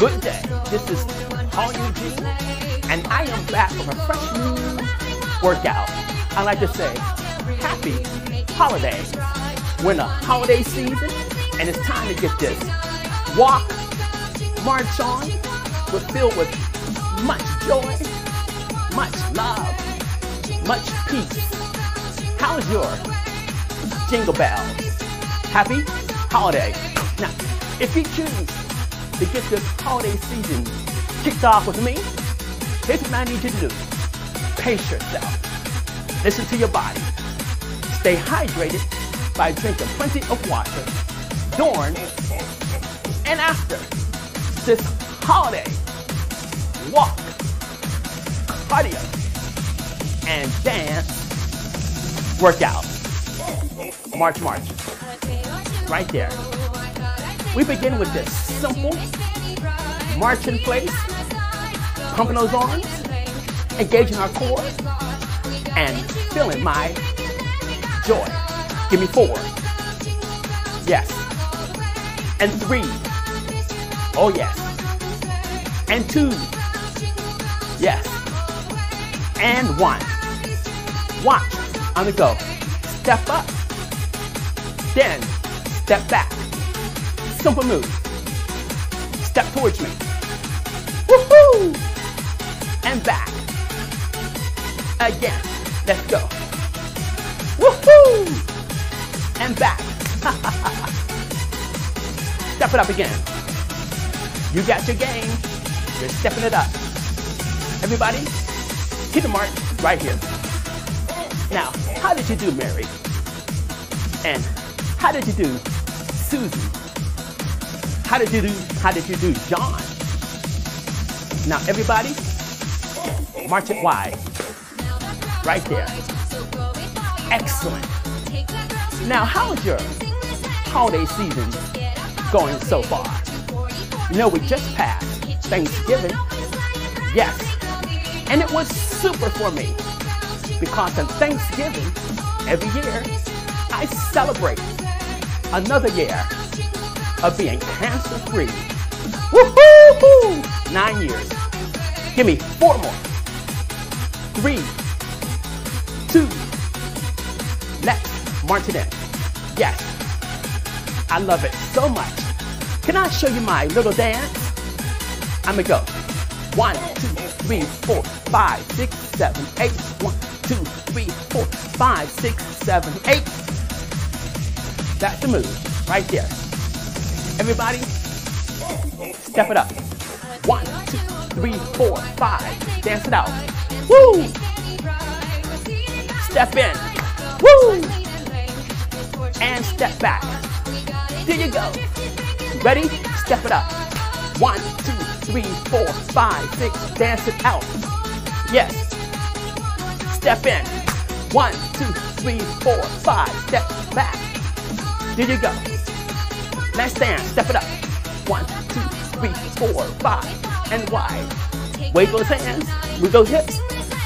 good day. This is Paul Eugene, and I am back with a fresh new workout. I like to say happy holidays. We're in the holiday season, and it's time to get this walk, march on. We're filled with much joy, much love, much peace. How's your jingle bells? Happy holidays. Now, if you choose to get this holiday season kicked off with me, here's what I need you to do. Pace yourself. Listen to your body. Stay hydrated by drinking plenty of water during and after this holiday. Walk, cardio, and dance workout. March. Right there. We begin with this simple march in place, pumping those arms, engaging our core, and feeling my joy. Give me 4. Yes. And 3. Oh yes. And 2. Yes. And 1. Watch on the go. Step up. Then step back. Simple move. Step towards me. Woohoo! And back. Again. Let's go. Woohoo! And back. Step it up again. You got your game. You're stepping it up. Everybody, keep the mark right here. Now, how did you do, Mary? And how did you do, Susie? How did you do, John? Now everybody, march it wide. Right there. Excellent. Now how is your holiday season going so far? You know, we just passed Thanksgiving. Yes. And it was super for me, because on Thanksgiving every year I celebrate another year of being cancer-free. Woohoo! 9 years. Give me 4 more. 3, 2. Let's march it in. Yes. I love it so much. Can I show you my little dance? I'm gonna go. 1, 2, 3, 4, 5, 6, 7, 8. 1, 2, 3, 4, 5, 6, 7, 8. That's the move right there. Everybody, step it up. 1, 2, 3, 4, 5. Dance it out. Woo! Step in. Woo! And step back. There you go. Ready? Step it up. 1, 2, 3, 4, 5, 6. Dance it out. Yes. Step in. 1, 2, 3, 4, 5. Step back. There you go. Let's dance. Step it up. 1, 2, 3, 4, 5. And wide. Wave those hands. Move those hips.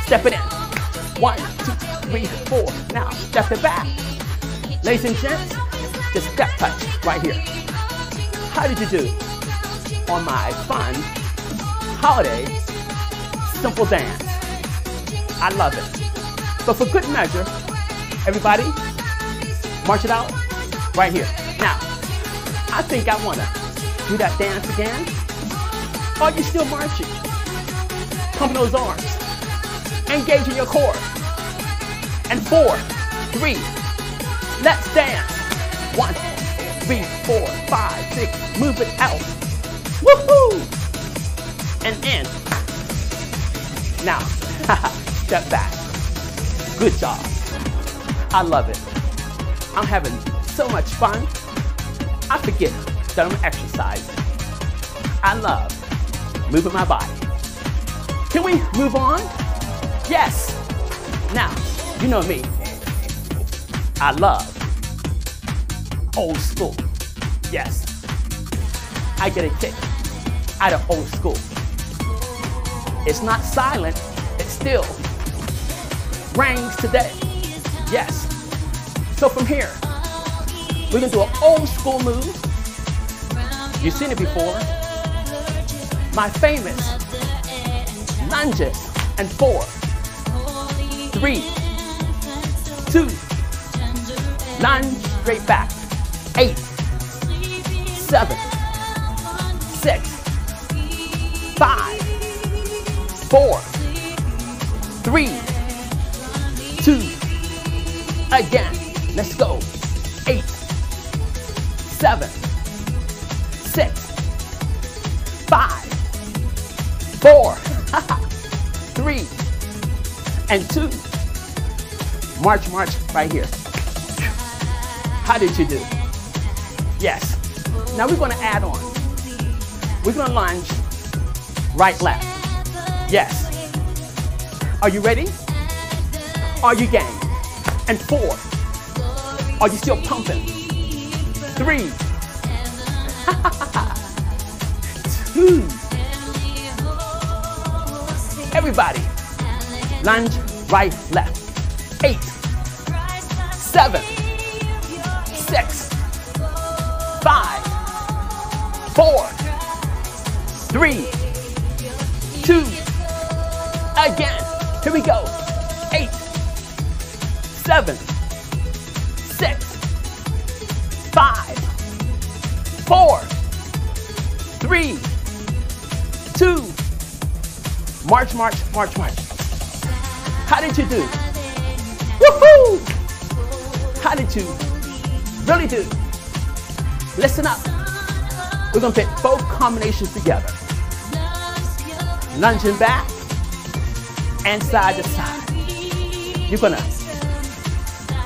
Step it in. 1, 2, 3, 4. Now step it back. Ladies and gents, the step touch right here. How did you do on my fun holiday simple dance? I love it. But for good measure, everybody, march it out right here. Now, I think I want to do that dance again. Are you still marching? Pumping those arms. Engaging your core. And 4, 3, let's dance. 1, 3, 4, 5, 6, move it out. Woohoo! And in. Now, step back. Good job. I love it. I'm having so much fun. I forget that I'm exercising. I love moving my body. Can we move on? Yes. Now, you know me. I love old school. Yes. I get a kick out of old school. It's not silent. It still rings today. Yes. So from here, we're going to do an old school move. You've seen it before. my famous lunges, and 4, 3, 2, lunge, straight back, 8, 7, 6, 5, 4, 3, 2, again, let's go, 8, 7, 6, 5, 4, 3, and 2, march right here. How did you do? Yes. Now we're going to add on. We're going to lunge right, left. Yes. Are you ready? Are you game? And 4. Are you still pumping? 3. 2. Everybody, lunge right, left. 8, 7, 6, 5, 4, 3, 2, again, here we go, 8, 7, 6, 5, 4, 3, 2, march. How did you do? Woohoo! How did you really do? Listen up. We're gonna fit both combinations together. Lunging back and side to side. You're gonna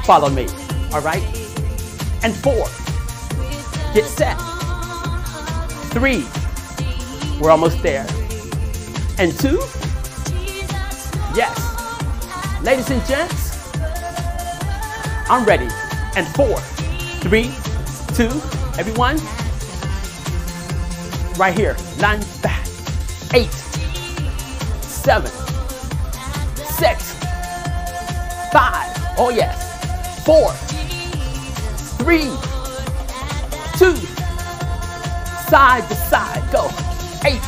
follow me, all right? And 4, get set. 3, we're almost there. And 2, yes. Ladies and gents, I'm ready. And 4, 3, 2, everyone. Right here, lunge back, 8, 7, 6, 5, oh yes, 4, 3, 2, side to side, go, 8,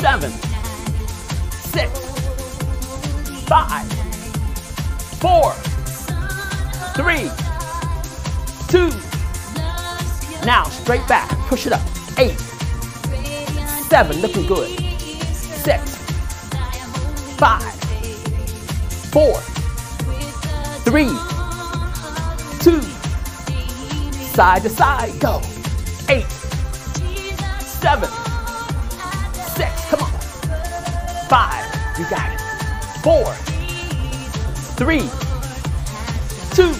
7, 6, 5, 4, 3, 2, now straight back, push it up, 8, 7, looking good, 6, 5, 4, 3, 2, side to side, go, 8, 7, 6, come on, 5, you got it, 4, 3, 2,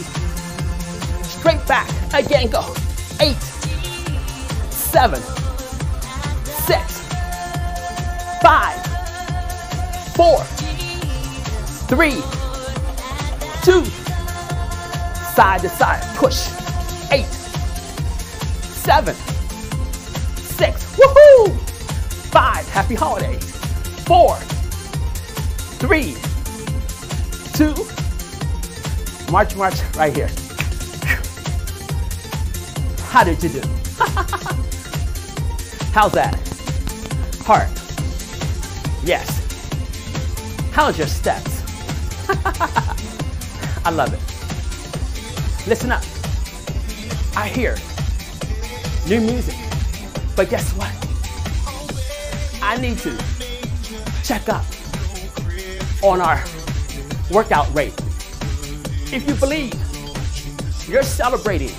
straight back, again, go, 8, 7, 6, 5, 4, 3, 2, side to side, push, 8, 7, 6, woohoo, 5, happy holiday, 4, 3, 2, march right here. How did you do? How's that? Heart. Yes. How's your steps? I love it. Listen up. I hear new music, but guess what? I need to check up on our workout rate. If you believe you're celebrating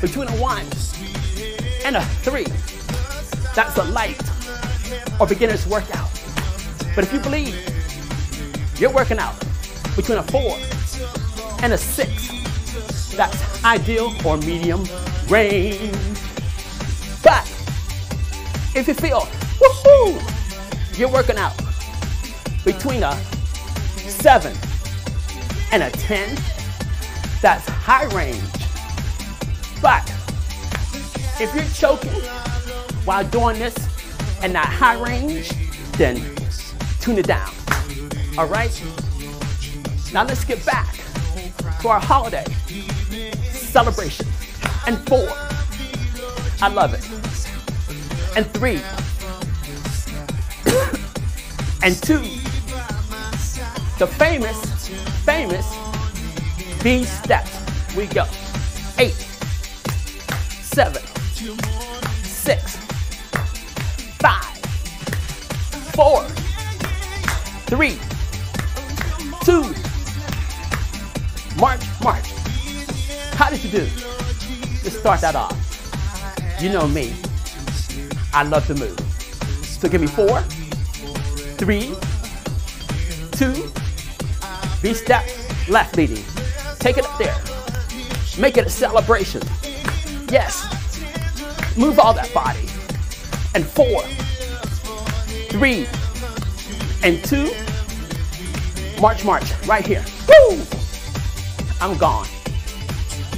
between a 1 and a 3, that's a light or beginner's workout. But if you believe you're working out between a 4 and a 6, that's ideal or medium range. But if you feel, woohoo, you're working out between a 7 and a 10, that's high range. But if you're choking while doing this and not high range, then tune it down. All right? Now let's get back to our holiday celebration. And 4, I love it. And 3, and two, the famous B steps. We go 8, 7, 6, 5, 4, 3, 2. March. How did you do? Let's start that off. You know me. I love to move. So give me 4, 3, 2, B step, left leading. Take it up there. Make it a celebration. Yes. Move all that body. And 4, 3, and 2. March, right here. Woo! I'm gone.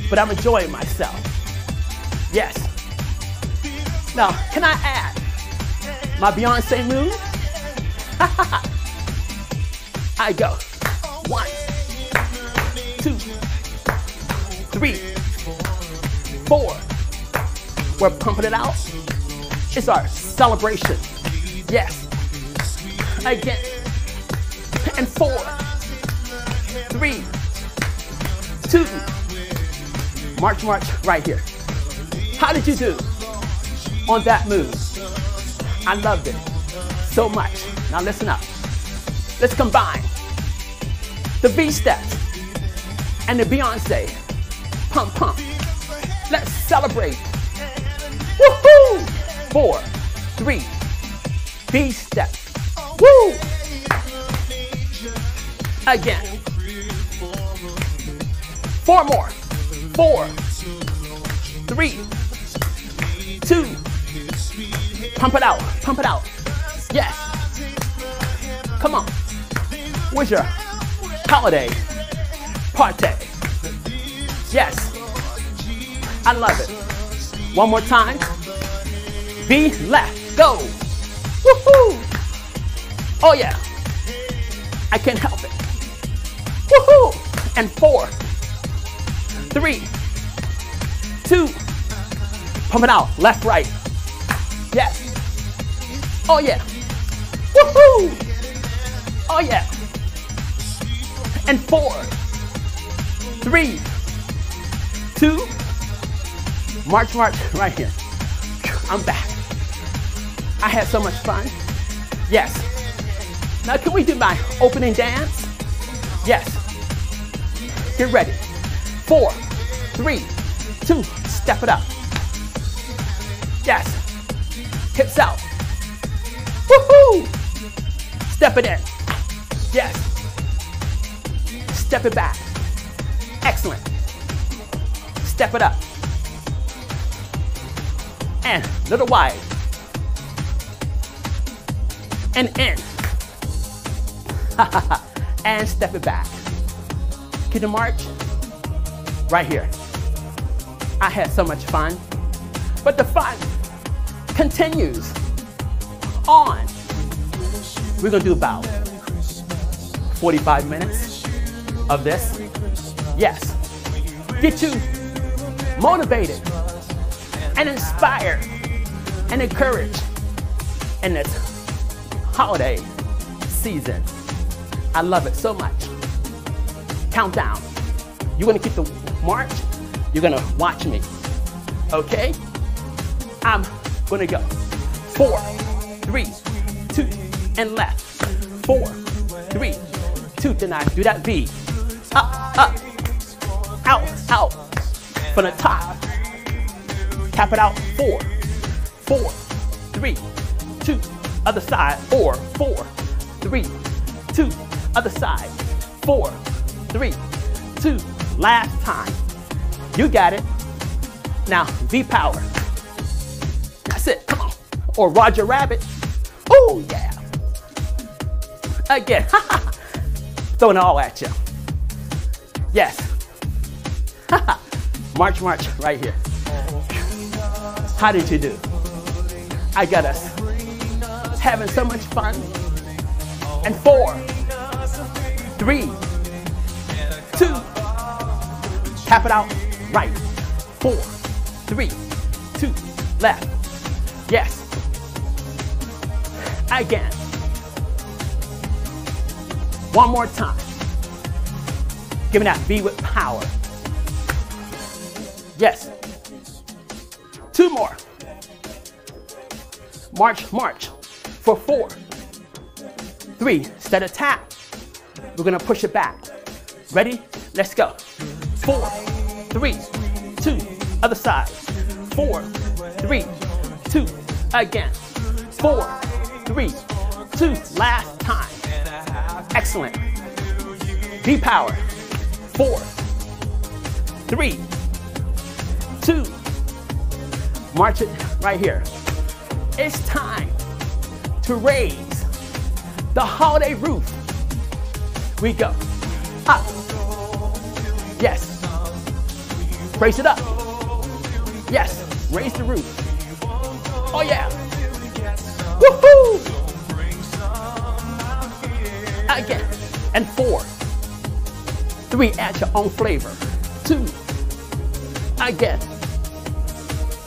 But I'm enjoying myself. Yes. Now, can I add my Beyonce move? I go 1, 2, 3, 4. We're pumping it out. It's our celebration. Yes. Again. And 4, 3, 2. March, right here. How did you do on that move? I loved it so much. Now listen up. Let's combine the V steps and the Beyonce. Pump. Let's celebrate. Woohoo! 4, 3, V steps. Woo! Again. 4 more. 4, 3, 2. Pump it out. Yes. Come on. Where's your holiday party? Yes. I love it. One more time. V left. Go. Woohoo. Oh yeah. I can't help it. Woohoo. And 4, 3, 2. Pump it out. Left, right. Yes. Oh yeah. Woohoo. Oh yeah. And 4, 3, 2. March right here. I'm back. I had so much fun. Yes. Now can we do my opening dance? Yes. Get ready. 4, 3, 2. Step it up. Yes. Hips out. Woohoo! Step it in. Yes. Step it back. Excellent. Step it up. And little wide. And in. And step it back. Can you march? Right here. I had so much fun. But the fun continues on. We're going to do about 45 minutes of this. Yes. Get you motivated and inspired and encouraged in this holiday season. I love it so much. Countdown. You're going to keep the march. You're going to watch me. Okay? I'm going to go 4, 3, 2, and left. 4, 3, 2, then I do that V. Up, out, from the top. Tap it out, 4, 4, 3, 2, other side, 4, 4, 3, 2, other side, 4, 3, 2, last time. You got it. Now, V power. That's it, come on. Or Roger Rabbit. Oh yeah. Again, throwing it all at you. Yes. March, right here. How did you do? I got us having so much fun. And 4, 3, 2. Tap it out, right. 4, 3, 2, left. Yes. Again. One more time. Give me that V with power. Yes. Two more. March, march for 4, 3, instead of tap, we're gonna push it back. Ready? Let's go. 4, 3, 2, other side. 4, 3, 2, again. 4, 3, 2, last time. Excellent. V power. 4, 3, 2. March it right here. It's time to raise the holiday roof. We go up. Yes. Raise it up. Yes. Raise the roof. Oh yeah. Woohoo! Again. And 4, 3. Add your own flavor. 2. Again.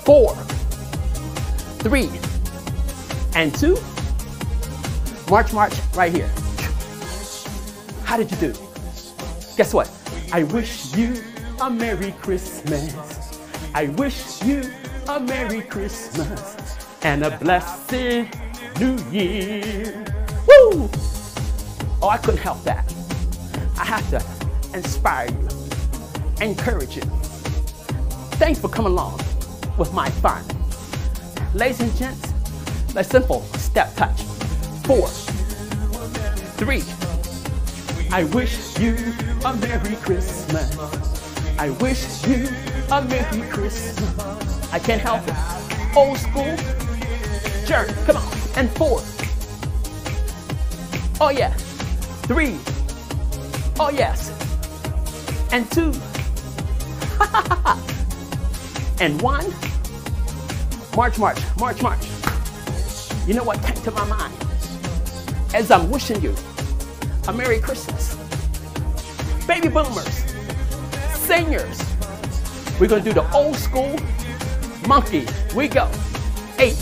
4, 3. And 2, march, march, right here. How did you do? Guess what? I wish you a Merry Christmas. I wish you a Merry Christmas and a blessed New Year. Woo! Oh, I couldn't help that. I have to inspire you, encourage you. Thanks for coming along with my fun. Ladies and gents, a simple step touch. 4, 3. I wish you a Merry Christmas. I wish you a Merry Christmas. I can't help it. Old school jerk. Come on. And 4. Oh yeah. 3. Oh yes. And 2. And 1. March, march, march, march. You know what came to my mind as I'm wishing you a Merry Christmas? Baby boomers, seniors, we're gonna do the old school monkey. We go. 8.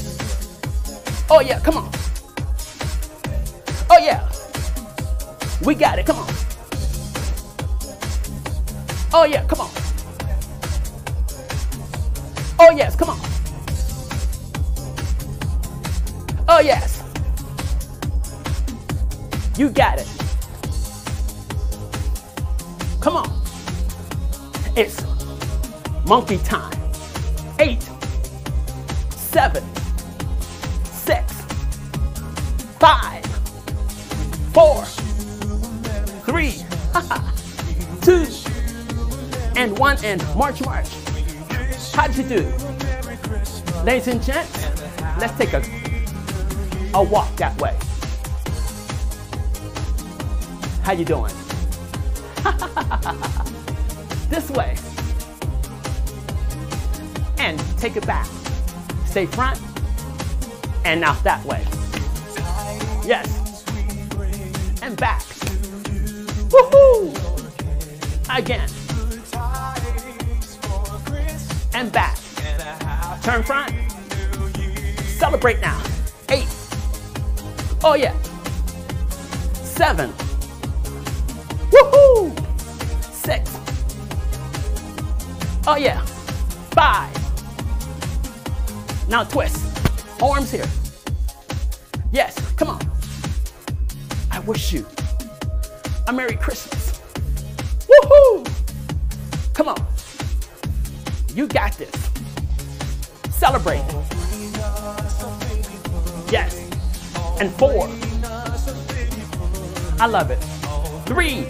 Oh yeah, come on. Oh yeah. We got it, come on. Oh yeah, come on. Oh yes, come on. Oh yes, you got it. Come on, it's monkey time. 8, 7, 6, 5, 4, 3, 2, and 1, and march, march. How'd you do? Ladies and gents, let's take a walk that way. How you doing? This way. And take it back. Stay front and out that way. Yes. And back. Woohoo! Again. And back. Turn front. Celebrate now. 8. Oh yeah. 7. Woohoo! 6. Oh yeah. 5. Now twist. Arms here. Yes, come on. I wish you a Merry Christmas. Woohoo! Come on. You got this. Celebrate. Yes. And 4. I love it. 3.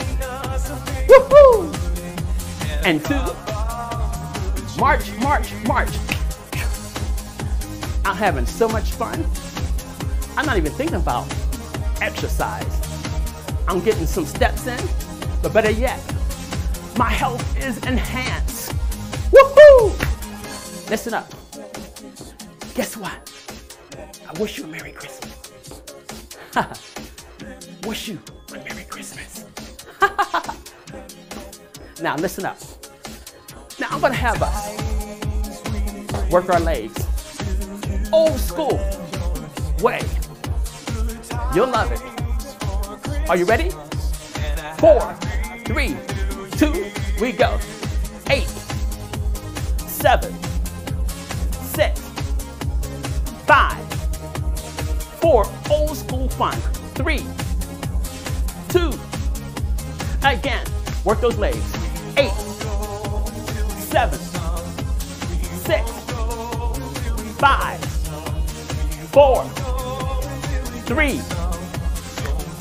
Woohoo! And 2. March, march, march. I'm having so much fun. I'm not even thinking about exercise. I'm getting some steps in, but better yet, my health is enhanced. Woohoo! Listen up. Guess what? I wish you a Merry Christmas. Wish you a Merry Christmas. Now listen up. Now I'm gonna have us work our legs. Old school way. You'll love it. Are you ready? 4, 3, 2, we go. 8, 7, 6, 5, 4, old school funk. 3, 2, again, work those legs. 8, 7, 6, 5, 4, 3,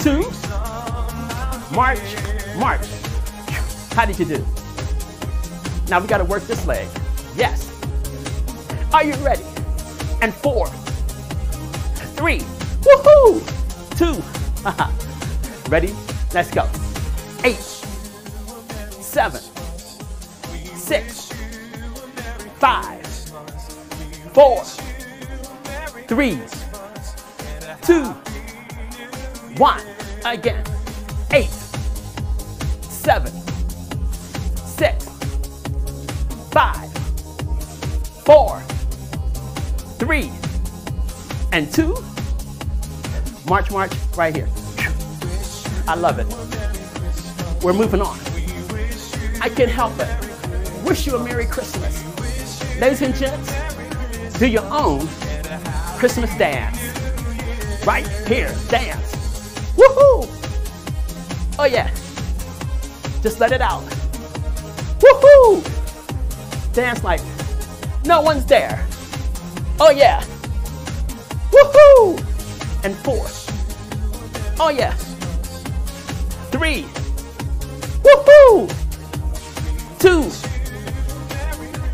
2, march, march. How did you do? Now we gotta work this leg. Yes. Are you ready? And 4, 3, woohoo, 2, ready? Let's go. 8, 7, 6, 5, 4, 3, 2, 1. Again. 8, 7, 6, 5, 4, 3, and 2. March, march, right here. I love it. We're moving on. I can't help it. Wish you a Merry Christmas. Ladies and gents, do your own Christmas dance. Right here, dance. Woohoo! Oh yeah. Just let it out. Woohoo! Dance like no one's there. Oh yeah. Woohoo! And 4. Oh yeah. 3. Woohoo! 2.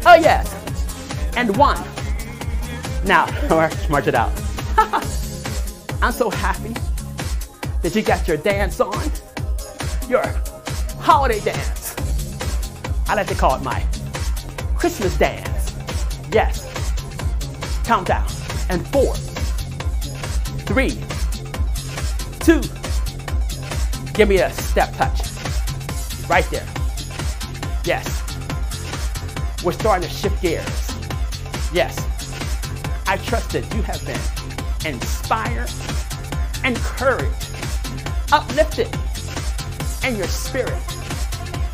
Oh yes. And 1. Now, march it out. I'm so happy that you got your dance on, your holiday dance. I like to call it my Christmas dance. Yes. Count down. And 4, 3, 2. Give me a step touch. Right there. Yes. We're starting to shift gears. Yes. I trust that you have been inspired, encouraged, uplifted in your spirit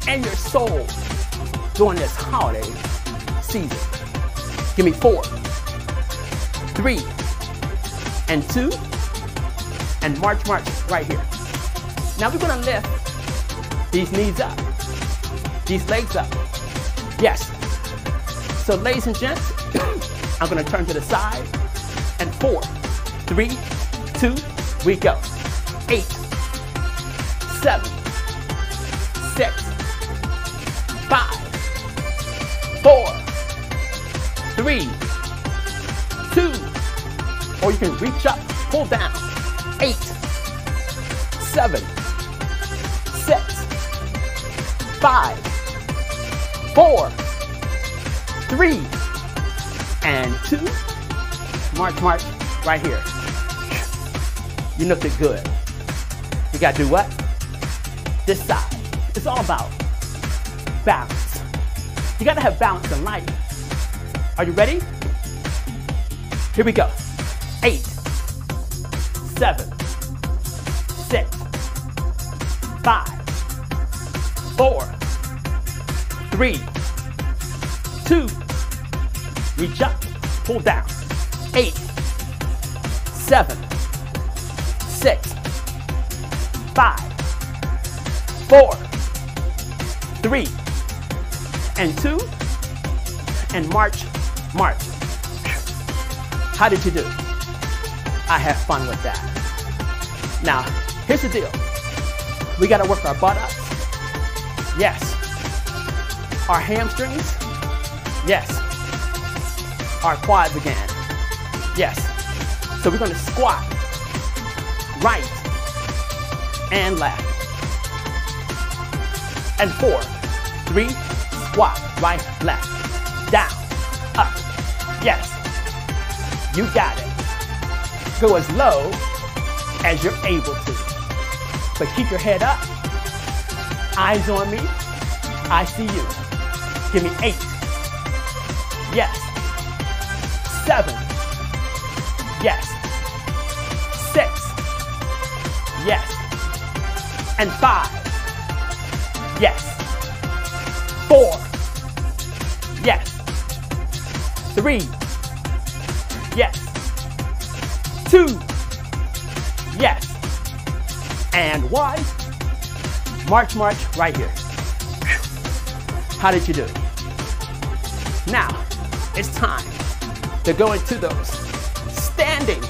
and your soul during this holiday season. Give me 4, 3, and 2, and march, march right here. Now we're gonna lift these knees up, these legs up. Yes. So ladies and gents, I'm gonna turn to the side, and 4, 3, 2, we go. 8, 7, 6, 5, 4, 3, 2, or you can reach up, pull down. 8, 7, 6, 5, 4, 3, and 2, march, march, right here. You looked it good. You gotta do what? This side. It's all about balance. You gotta have balance in life. Are you ready? Here we go. 8, 7, 6, 5, 4, 3, 2. Reach up, pull down. 8, 7, 6, 5, 4, 3, and 2, and march, march. How did you do? I had fun with that. Now, here's the deal. We gotta work our butt up. Yes. Our hamstrings. Yes. Our quads again. Yes. So we're gonna squat right and left. And 4, 3, squat, right, left, down, up. Yes. You got it. Go as low as you're able to. But keep your head up. Eyes on me. I see you. Give me 8. Yes. 7. Yes. 6. Yes. And 5. Yes. 4. Yes. 3. Yes. 2. Yes. And Y. March, march, right here. How did you do? Now, it's time to go into those standing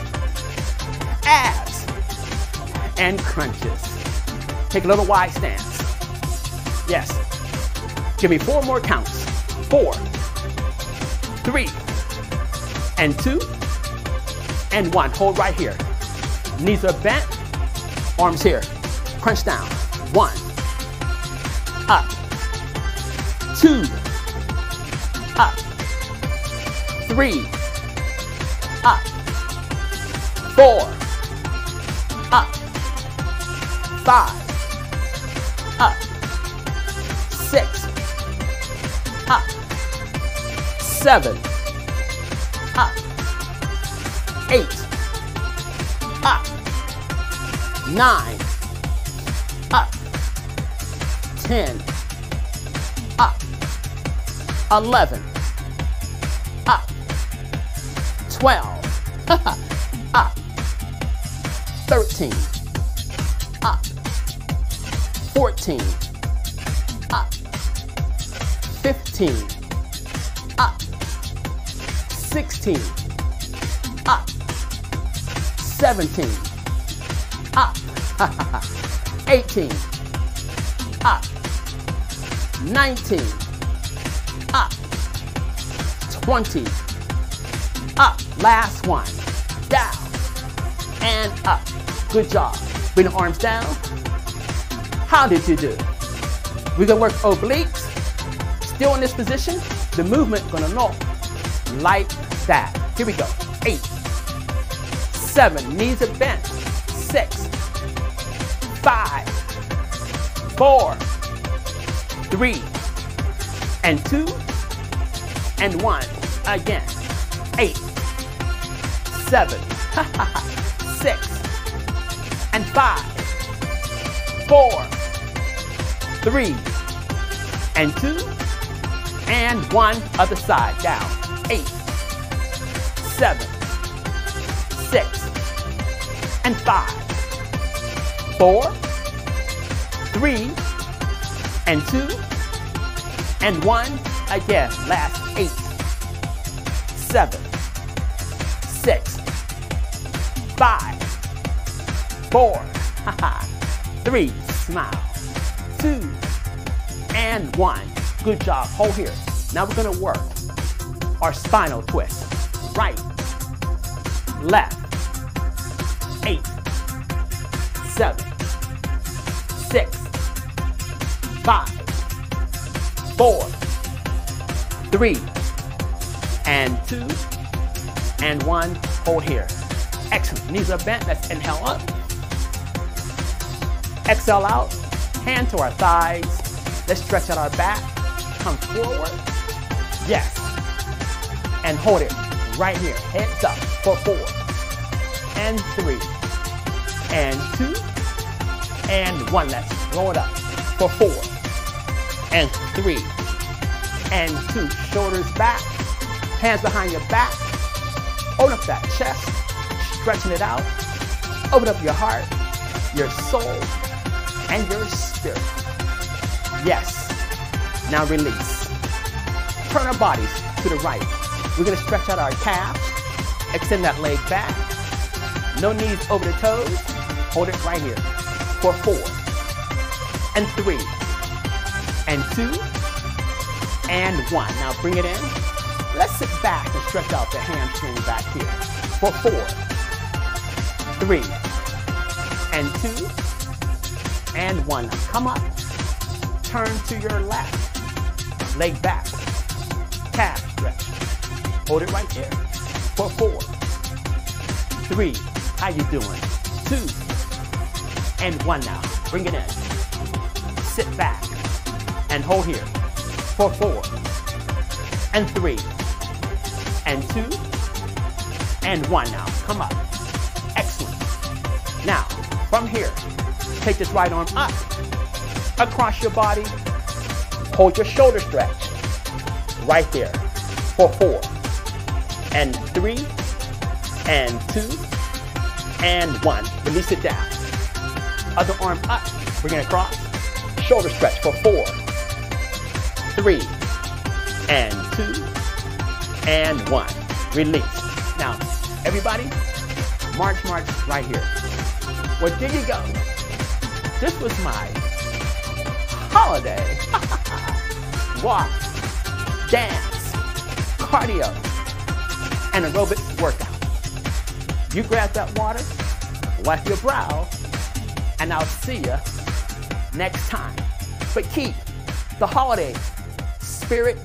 abs and crunches. Take a little Y stance. Yes. Give me 4 more counts. 4, 3, and 2, and 1. Hold right here. Knees are bent, arms here. Crunch down. 1, up, 2, up, 3, up, 4, up, 5, up, 6, up, 7, up, 8, up, 9, up, 10, up, 11, up, 12, up, 13, up, 14, up, 15, up, 16, up, 17, up, 18, up, 19, up, 20, up, last one, down, and up. Good job. Bring the arms down. How did you do? We're gonna work obliques, still in this position, the movement gonna knock like that. Here we go, 8, 7, knees are bent, 6, 5, 4, 3, and 2, and 1. Again, 8, 7, 6, and 5, 4, 3, and 2, and 1. Other side, down, 8, 7, 6, and 5, 4, 3, and 2, and 1. Again, last, 8, 7, 6, 5, 4, 3, smile, 2, and 1. Good job, hold here. Now we're gonna work our spinal twist. Right, left, 8, 7, 6, 5, 4, 3, and 2, and 1. Hold here. Excellent. Knees are bent. Let's inhale up. Exhale out. Hand to our thighs. Let's stretch out our back. Come forward. Yes. And hold it right here. Heads up for 4, and 3, and 2, and 1. Let's roll it up for 4, and 3, and 2. Shoulders back, hands behind your back, open up that chest, stretching it out, open up your heart, your soul, and your spirit. Yes, now release. Turn our bodies to the right. We're gonna stretch out our calves, extend that leg back, no knees over the toes, hold it right here for 4, and 3, and 2, and 1. Now bring it in. Let's sit back and stretch out the hamstring back here for 4, 3, and 2, and 1. Now come up, turn to your left, leg back, calf stretch. Hold it right there for 4, 3, how you doing? 2, and 1 now. Bring it in. Sit back and hold here for 4, and 3, and 2, and 1. Now come up. Excellent. Now from here, take this right arm up, across your body. Hold your shoulder stretch right there for 4 and 3 and 2 and 1. Release it down. Other arm up. We're going to cross. Shoulder stretch for 4, 3 and 2 and 1. Release. Now, everybody, march right here. Well, there you go. This was my holiday walk, dance, cardio, and aerobic workout. You grab that water, wipe your brow, and I'll see you next time. But keep the holiday spirit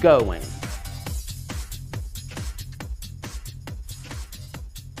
going.